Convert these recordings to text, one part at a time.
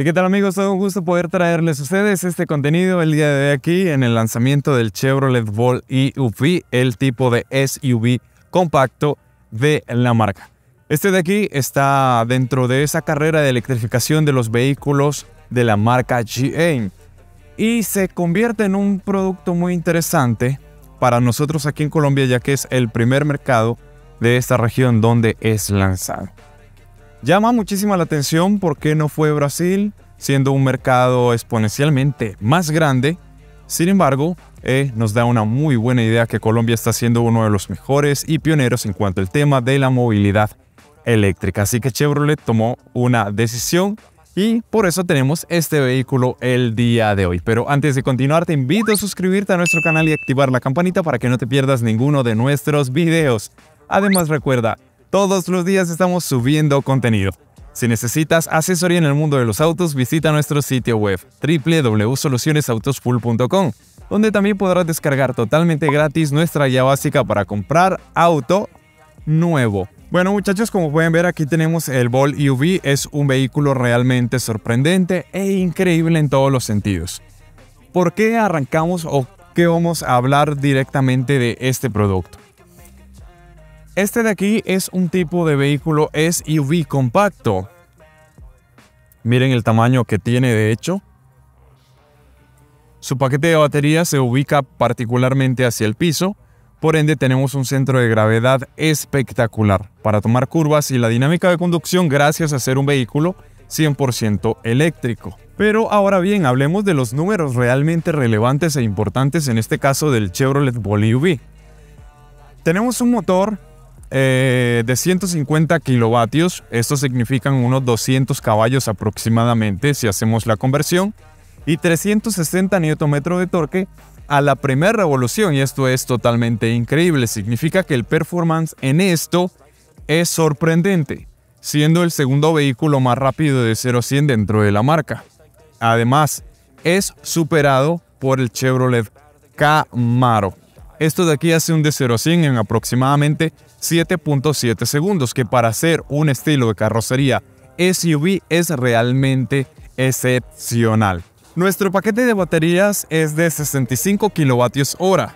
¿Y qué tal, amigos? Es un gusto poder traerles a ustedes este contenido el día de hoy aquí en el lanzamiento del Chevrolet Bolt EUV, el tipo de SUV compacto de la marca. Este de aquí está dentro de esa carrera de electrificación de los vehículos de la marca GM y se convierte en un producto muy interesante para nosotros aquí en Colombia, ya que es el primer mercado de esta región donde es lanzado. Llama muchísima la atención porque no fue Brasil, siendo un mercado exponencialmente más grande. Sin embargo, nos da una muy buena idea que Colombia está siendo uno de los mejores y pioneros en cuanto al tema de la movilidad eléctrica. Así que Chevrolet tomó una decisión y por eso tenemos este vehículo el día de hoy. Pero antes de continuar, te invito a suscribirte a nuestro canal y activar la campanita para que no te pierdas ninguno de nuestros videos. Además, recuerda, todos los días estamos subiendo contenido. Si necesitas asesoría en el mundo de los autos, visita nuestro sitio web www.solucionesautosfull.com, donde también podrás descargar totalmente gratis nuestra guía básica para comprar auto nuevo. Bueno, muchachos, como pueden ver, aquí tenemos el Bolt EUV. Es un vehículo realmente sorprendente e increíble en todos los sentidos. ¿Por qué arrancamos o qué vamos a hablar directamente de este producto? Este de aquí es un tipo de vehículo SUV compacto. Miren el tamaño que tiene, de hecho. Su paquete de batería se ubica particularmente hacia el piso, por ende tenemos un centro de gravedad espectacular para tomar curvas y la dinámica de conducción gracias a ser un vehículo 100% eléctrico. Pero ahora bien, hablemos de los números realmente relevantes e importantes en este caso del Chevrolet Bolt EUV. Tenemos un motor de 150 kilovatios, esto significan unos 200 caballos aproximadamente si hacemos la conversión, y 360 Nm de torque a la primera revolución, y esto es totalmente increíble. Significa que el performance en esto es sorprendente, siendo el segundo vehículo más rápido de 0 a 100 dentro de la marca. Además, es superado por el Chevrolet Camaro. Esto de aquí hace un de 0 a 100 en aproximadamente 7.7 segundos, que para ser un estilo de carrocería SUV es realmente excepcional. Nuestro paquete de baterías es de 65 kWh,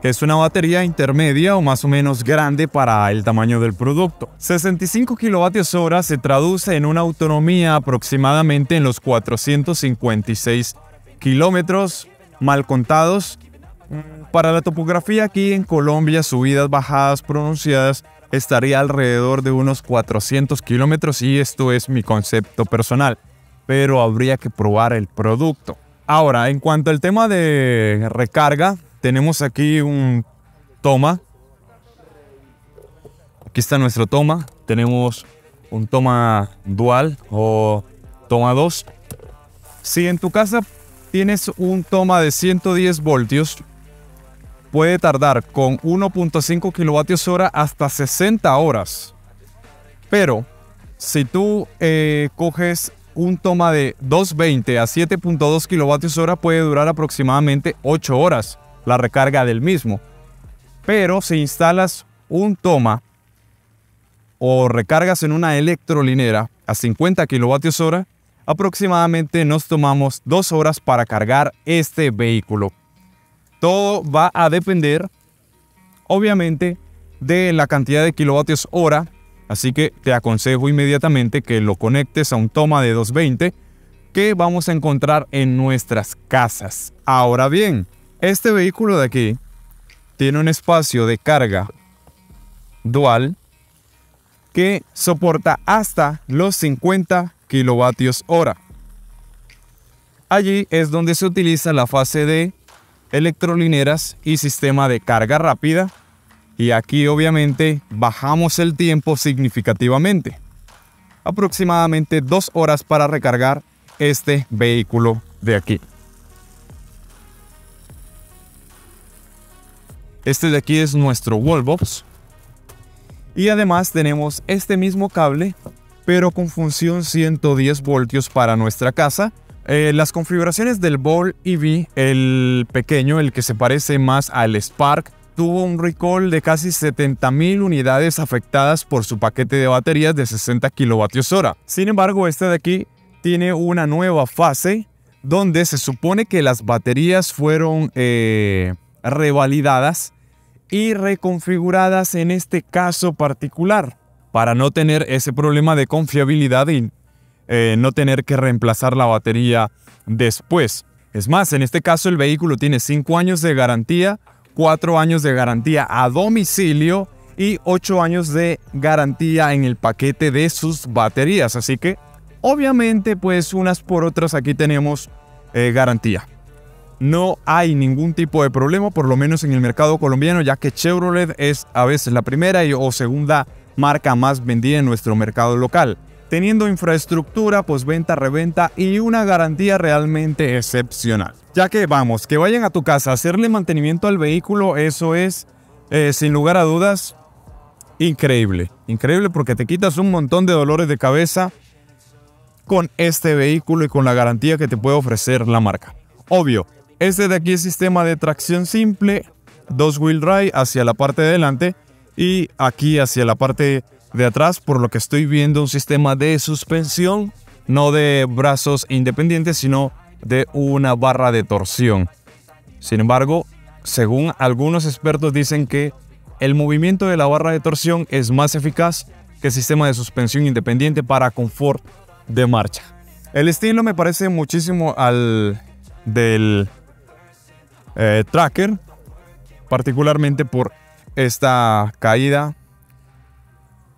que es una batería intermedia o más o menos grande para el tamaño del producto. 65 kWh se traduce en una autonomía aproximadamente en los 456 kilómetros mal contados. Para la topografía aquí en Colombia, subidas, bajadas pronunciadas, estaría alrededor de unos 400 kilómetros, y esto es mi concepto personal, pero habría que probar el producto. Ahora, en cuanto al tema de recarga, tenemos aquí un toma. Aquí está nuestro toma. Tenemos un toma dual o toma 2. Si en tu casa tienes un toma de 110 voltios, puede tardar con 1.5 kWh hasta 60 horas. Pero si tú coges un toma de 220 a 7.2 kWh, puede durar aproximadamente 8 horas la recarga del mismo. Pero si instalas un toma o recargas en una electrolinera a 50 kWh, aproximadamente nos tomamos 2 horas para cargar este vehículo. Todo va a depender, obviamente, de la cantidad de kilovatios hora. Así que te aconsejo inmediatamente que lo conectes a un toma de 220 que vamos a encontrar en nuestras casas. Ahora bien, este vehículo de aquí tiene un espacio de carga dual que soporta hasta los 50 kilovatios hora. Allí es donde se utiliza la fase de electrolineras y sistema de carga rápida, y aquí obviamente bajamos el tiempo significativamente, aproximadamente 2 horas para recargar este vehículo de aquí. Este de aquí es nuestro wallbox, y además tenemos este mismo cable pero con función 110 voltios para nuestra casa. Las configuraciones del Bolt EV, el pequeño, el que se parece más al Spark, tuvo un recall de casi 70.000 unidades afectadas por su paquete de baterías de 60 kWh. Sin embargo, este de aquí tiene una nueva fase donde se supone que las baterías fueron revalidadas y reconfiguradas en este caso particular para no tener ese problema de confiabilidad y no tener que reemplazar la batería después. Es más, en este caso el vehículo tiene 5 años de garantía, 4 años de garantía a domicilio y 8 años de garantía en el paquete de sus baterías. Así que obviamente pues unas por otras aquí tenemos garantía. No hay ningún tipo de problema, por lo menos en el mercado colombiano, ya que Chevrolet es a veces la primera o segunda marca más vendida en nuestro mercado local, teniendo infraestructura, postventa, reventa y una garantía realmente excepcional. Ya que vamos, que vayan a tu casa a hacerle mantenimiento al vehículo, eso es sin lugar a dudas increíble. Increíble porque te quitas un montón de dolores de cabeza con este vehículo y con la garantía que te puede ofrecer la marca. Obvio, este de aquí es sistema de tracción simple, 2-wheel drive hacia la parte de delante y aquí hacia la parte de atrás, por lo que estoy viendo un sistema de suspensión, no de brazos independientes, sino de una barra de torsión. Sin embargo, según algunos expertos dicen que el movimiento de la barra de torsión es más eficaz que el sistema de suspensión independiente para confort de marcha. El estilo me parece muchísimo al del Tracker, particularmente por esta caída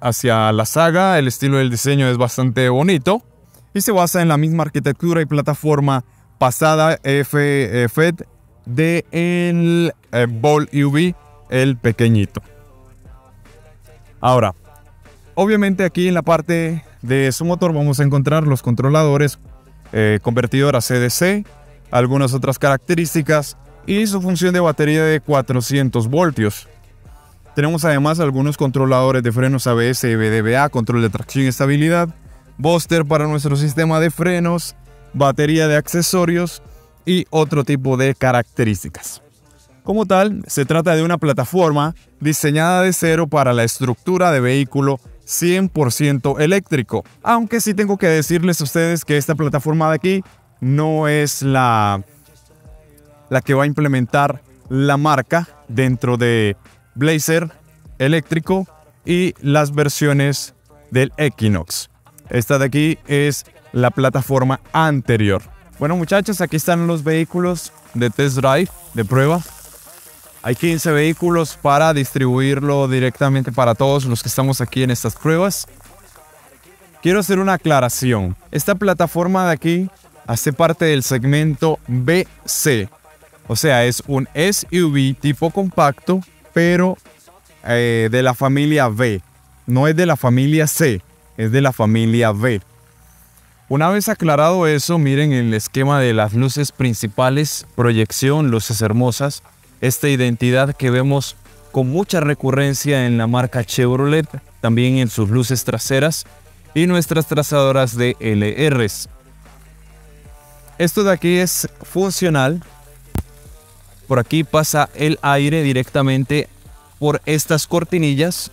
hacia la saga. El estilo del diseño es bastante bonito y se basa en la misma arquitectura y plataforma pasada FED de el Bolt EUV, el pequeñito. Ahora, obviamente aquí en la parte de su motor vamos a encontrar los controladores, convertidor a CDC, algunas otras características y su función de batería de 400 voltios. Tenemos además algunos controladores de frenos ABS, BDVA, control de tracción y estabilidad, booster para nuestro sistema de frenos, batería de accesorios y otro tipo de características. Como tal, se trata de una plataforma diseñada de cero para la estructura de vehículo 100% eléctrico. Aunque sí tengo que decirles a ustedes que esta plataforma de aquí no es la que va a implementar la marca dentro de Blazer eléctrico y las versiones del Equinox. Esta de aquí es la plataforma anterior. Bueno muchachos, aquí están los vehículos de test drive, de prueba. Hay 15 vehículos para distribuirlo directamente para todos los que estamos aquí en estas pruebas. Quiero hacer una aclaración. Esta plataforma de aquí hace parte del segmento BC. O sea, es un SUV tipo compacto, pero de la familia B. No es de la familia C, es de la familia B. Una vez aclarado eso, miren el esquema de las luces principales, proyección, luces hermosas. Esta identidad que vemos con mucha recurrencia en la marca Chevrolet, también en sus luces traseras y nuestras trazadoras de LRs. Esto de aquí es funcional. Por aquí pasa el aire directamente por estas cortinillas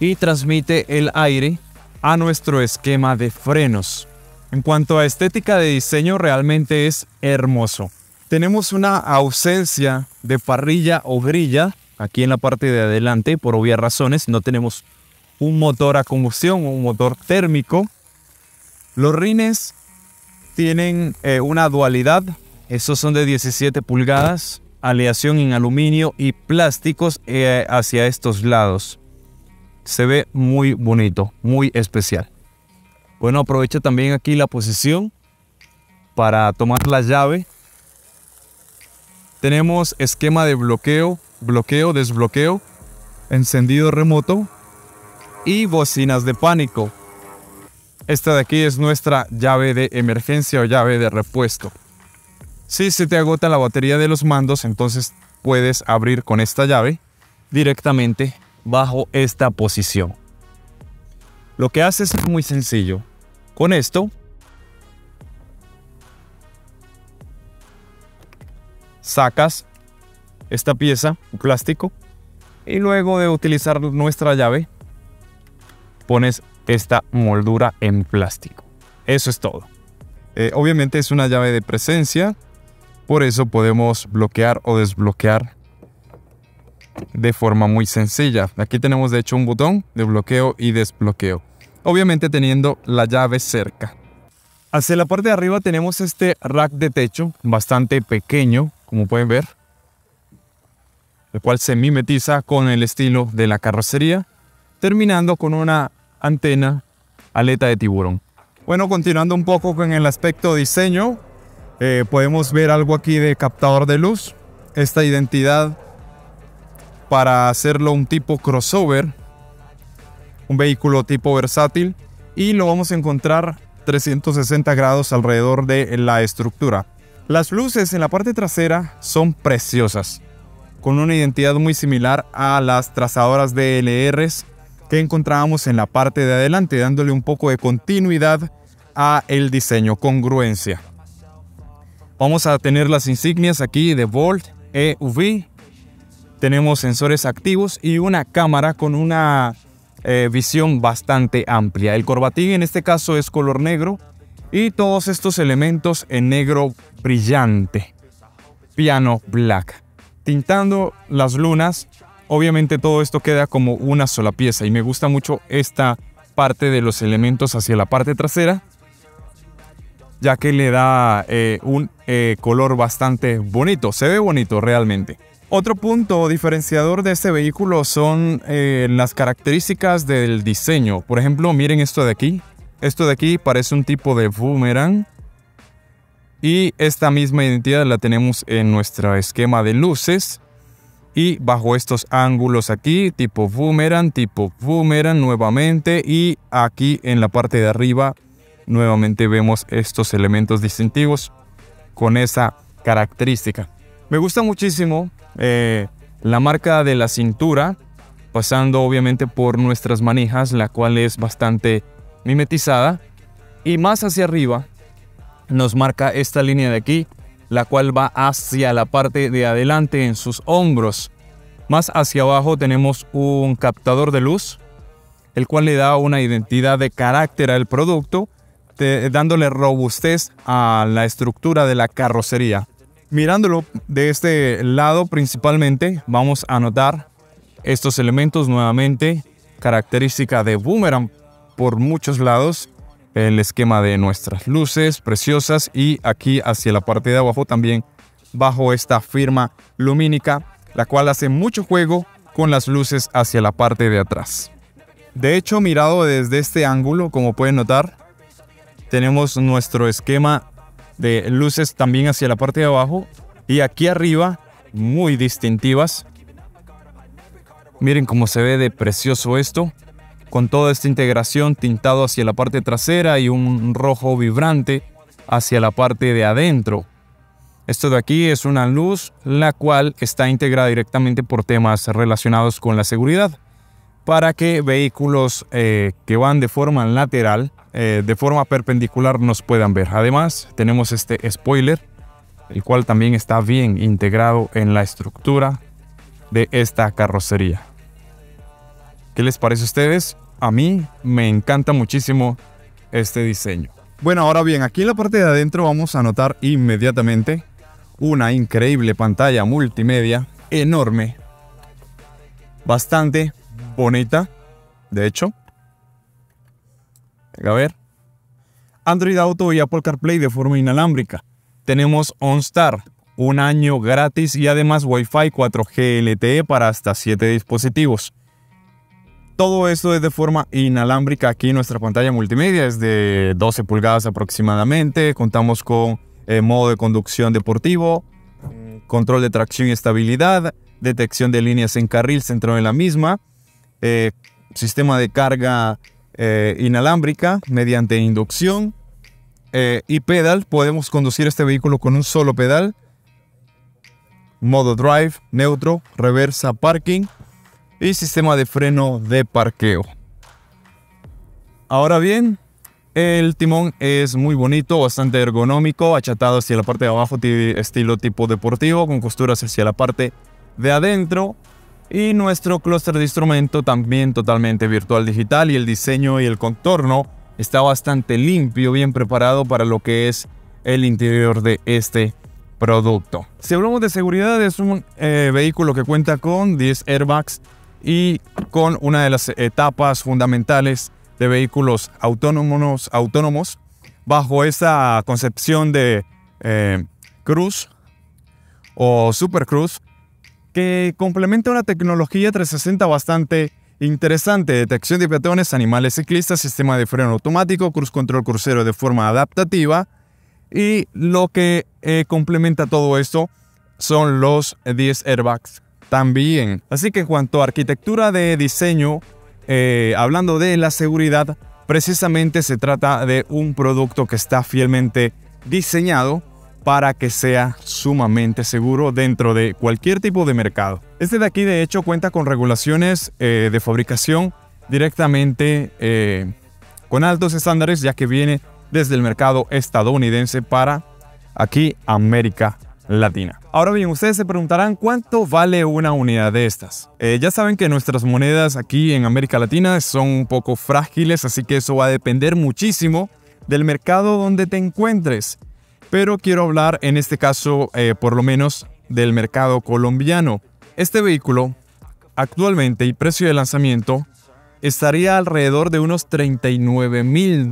y transmite el aire a nuestro esquema de frenos. En cuanto a estética de diseño, realmente es hermoso. Tenemos una ausencia de parrilla o grilla aquí en la parte de adelante, por obvias razones. No tenemos un motor a combustión o un motor térmico. Los rines tienen una dualidad. Estos son de 17 pulgadas, aleación en aluminio y plásticos hacia estos lados. Se ve muy bonito, muy especial. Bueno, aprovecho también aquí la posición para tomar la llave. Tenemos esquema de bloqueo, desbloqueo, encendido remoto y bocinas de pánico. Esta de aquí es nuestra llave de emergencia o llave de repuesto. Si se te agota la batería de los mandos, entonces puedes abrir con esta llave directamente bajo esta posición. Lo que haces es muy sencillo. Con esto sacas esta pieza, un plástico, y luego de utilizar nuestra llave, pones esta moldura en plástico. Eso es todo. Obviamente es una llave de presencia, por eso podemos bloquear o desbloquear de forma muy sencilla. Aquí tenemos de hecho un botón de bloqueo y desbloqueo, obviamente teniendo la llave cerca. Hacia la parte de arriba tenemos este rack de techo bastante pequeño, como pueden ver, el cual se mimetiza con el estilo de la carrocería, terminando con una antena aleta de tiburón. Bueno, continuando un poco con el aspecto diseño, podemos ver algo aquí de captador de luz, esta identidad para hacerlo un tipo crossover, un vehículo tipo versátil, y lo vamos a encontrar 360 grados alrededor de la estructura. Las luces en la parte trasera son preciosas, con una identidad muy similar a las trazadoras DLRs que encontrábamos en la parte de adelante, dándole un poco de continuidad a el diseño, congruencia. Vamos a tener las insignias aquí de Bolt EUV, tenemos sensores activos y una cámara con una visión bastante amplia. El corbatín en este caso es color negro y todos estos elementos en negro brillante, piano black. Tintando las lunas, obviamente todo esto queda como una sola pieza, y me gusta mucho esta parte de los elementos hacia la parte trasera, ya que le da un color bastante bonito, se ve bonito realmente. Otro punto diferenciador de este vehículo son las características del diseño. Por ejemplo, miren esto de aquí. Esto de aquí parece un tipo de boomerang. Y esta misma identidad la tenemos en nuestro esquema de luces. Y bajo estos ángulos aquí, tipo boomerang nuevamente. Y aquí en la parte de arriba, nuevamente vemos estos elementos distintivos con esa característica. Me gusta muchísimo la marca de la cintura, pasando obviamente por nuestras manijas, la cual es bastante mimetizada. Y más hacia arriba nos marca esta línea de aquí, la cual va hacia la parte de adelante en sus hombros. Más hacia abajo tenemos un captador de luz, el cual le da una identidad de carácter al producto, dándole robustez a la estructura de la carrocería. Mirándolo de este lado principalmente, vamos a notar estos elementos nuevamente, característica de boomerang por muchos lados. El esquema de nuestras luces preciosas, y aquí hacia la parte de abajo también bajo esta firma lumínica, la cual hace mucho juego con las luces hacia la parte de atrás. De hecho, mirado desde este ángulo, como pueden notar, tenemos nuestro esquema de luces también hacia la parte de abajo, y aquí arriba muy distintivas. Miren cómo se ve de precioso esto, con toda esta integración, tintado hacia la parte trasera y un rojo vibrante hacia la parte de adentro. Esto de aquí es una luz la cual está integrada directamente por temas relacionados con la seguridad, para que vehículos que van de forma lateral, de forma perpendicular, nos puedan ver. Además tenemos este spoiler, el cual también está bien integrado en la estructura de esta carrocería. ¿Qué les parece a ustedes? A mí me encanta muchísimo este diseño. Bueno, ahora bien, aquí en la parte de adentro vamos a notar inmediatamente una increíble pantalla multimedia enorme, bastante bonita, de hecho. A ver, Android Auto y Apple CarPlay de forma inalámbrica. Tenemos OnStar, un año gratis, y además Wi-Fi 4G LTE para hasta 7 dispositivos. Todo esto es de forma inalámbrica. Aquí nuestra pantalla multimedia es de 12 pulgadas aproximadamente. Contamos con modo de conducción deportivo, control de tracción y estabilidad, detección de líneas en carril centrado en la misma, sistema de carga inalámbrica mediante inducción y pedal. Podemos conducir este vehículo con un solo pedal, modo drive, neutro, reversa, parking y sistema de freno de parqueo. Ahora bien, el timón es muy bonito, bastante ergonómico, achatado hacia la parte de abajo, estilo tipo deportivo, con costuras hacia la parte de adentro, y nuestro clúster de instrumento también totalmente virtual digital, y el diseño y el contorno está bastante limpio, bien preparado para lo que es el interior de este producto. Si hablamos de seguridad, es un vehículo que cuenta con 10 airbags y con una de las etapas fundamentales de vehículos autónomos bajo esa concepción de Cruise o Super Cruise, que complementa una tecnología 360 bastante interesante: detección de peatones, animales, ciclistas, sistema de freno automático, cruise control crucero de forma adaptativa. Y lo que complementa todo esto son los 10 airbags también. Así que en cuanto a arquitectura de diseño, hablando de la seguridad, precisamente se trata de un producto que está fielmente diseñado para que sea sumamente seguro dentro de cualquier tipo de mercado. Este de aquí, de hecho, cuenta con regulaciones de fabricación directamente con altos estándares, ya que viene desde el mercado estadounidense para aquí América Latina. Ahora bien, ustedes se preguntarán cuánto vale una unidad de estas. Ya saben que nuestras monedas aquí en América Latina son un poco frágiles, así que eso va a depender muchísimo del mercado donde te encuentres. Pero quiero hablar en este caso por lo menos del mercado colombiano. Este vehículo actualmente y precio de lanzamiento estaría alrededor de unos $39.000.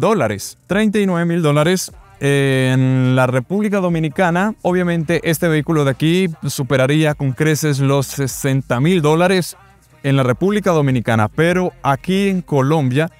$39.000 en la República Dominicana. Obviamente este vehículo de aquí superaría con creces los $60.000 en la República Dominicana. Pero aquí en Colombia,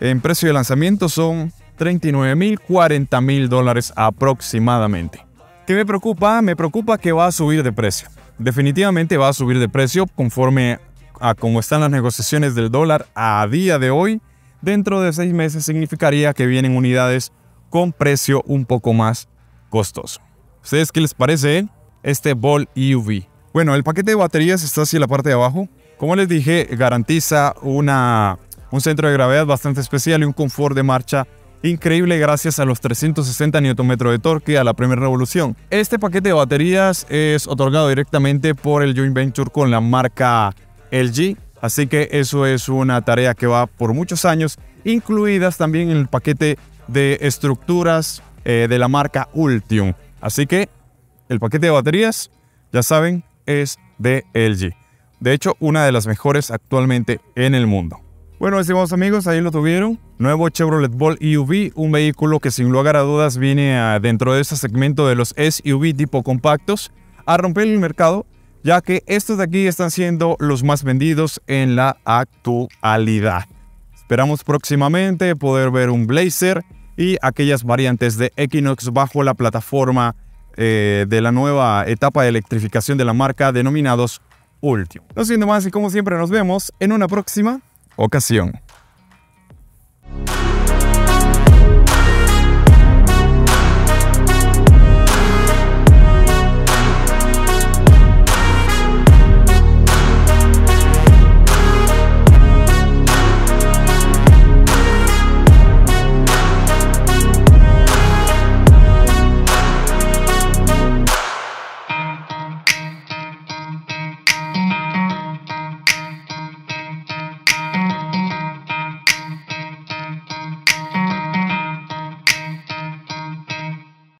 en precio de lanzamiento son $39.000, $40.000 aproximadamente. ¿Qué me preocupa? Me preocupa que va a subir de precio. Definitivamente va a subir de precio conforme a cómo están las negociaciones del dólar a día de hoy. Dentro de 6 meses significaría que vienen unidades con precio un poco más costoso. ¿Ustedes qué les parece este Bolt EUV? Bueno, el paquete de baterías está hacia la parte de abajo. Como les dije, garantiza un centro de gravedad bastante especial y un confort de marcha increíble gracias a los 360 Nm de torque a la primera revolución. Este paquete de baterías es otorgado directamente por el joint venture con la marca LG, así que eso es una tarea que va por muchos años, incluidas también en el paquete de estructuras de la marca Ultium. Así que el paquete de baterías, ya saben, es de LG. De hecho, una de las mejores actualmente en el mundo. Bueno, estimados amigos, ahí lo tuvieron. Nuevo Chevrolet Bolt EUV, un vehículo que sin lugar a dudas viene dentro de este segmento de los SUV tipo compactos a romper el mercado, ya que estos de aquí están siendo los más vendidos en la actualidad. Esperamos próximamente poder ver un Blazer y aquellas variantes de Equinox bajo la plataforma de la nueva etapa de electrificación de la marca, denominados Ultium. No siendo más, y como siempre, nos vemos en una próxima ocasión.